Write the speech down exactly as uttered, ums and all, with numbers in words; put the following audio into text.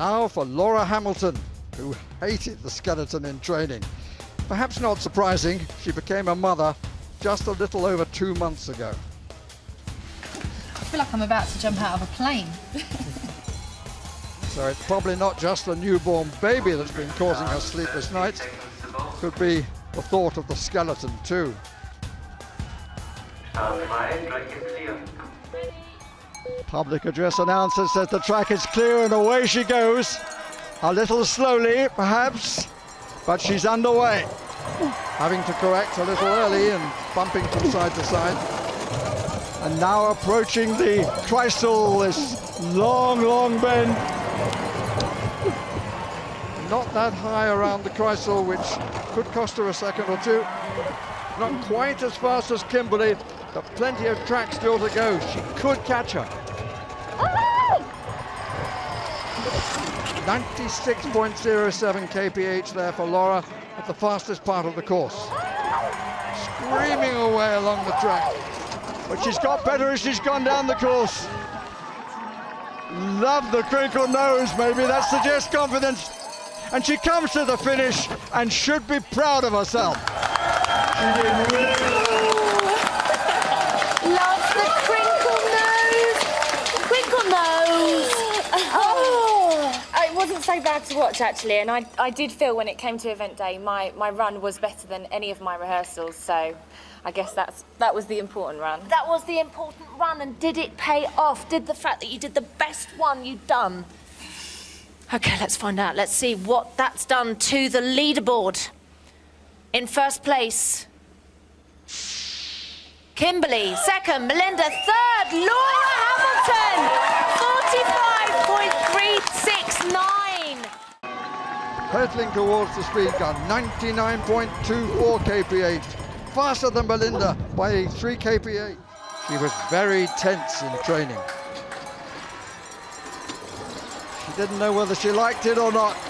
Now for Laura Hamilton, who hated the skeleton in training. Perhaps not surprising, she became a mother just a little over two months ago. I feel like I'm about to jump out of a plane. So it's probably not just the newborn baby that's been causing her sleepless nights. Could be the thought of the skeleton too. Public address announcer says the track is clear, and away she goes. A little slowly, perhaps, but she's underway. Having to correct a little early and bumping from side to side. And now approaching the Chrysal, this long, long bend. Not that high around the Chrysal, which could cost her a second or two. Not quite as fast as Kimberly, but plenty of track still to go. She could catch her. ninety-six point oh seven K P H there for Laura at the fastest part of the course. Screaming away along the track. But she's got better as she's gone down the course. Love the crinkle nose, maybe that suggests confidence. And she comes to the finish and should be proud of herself. She did really Loves the crinkle nose. Crinkle nose. Oh, it wasn't so bad to watch actually, and I, I did feel when it came to event day, my, my run was better than any of my rehearsals, so I guess that's that was the important run. That was the important run, and did it pay off? Did the fact that you did the best one you'd done? Okay, let's find out. Let's see what that's done to the leaderboard. In first place, Kimberly. Second, Melinda. Third, Laura Hamilton, forty-five point three six nine. Hurtling towards the speed gun, ninety-nine point two four K P H. Faster than Melinda by three K P H. She was very tense in training. She didn't know whether she liked it or not.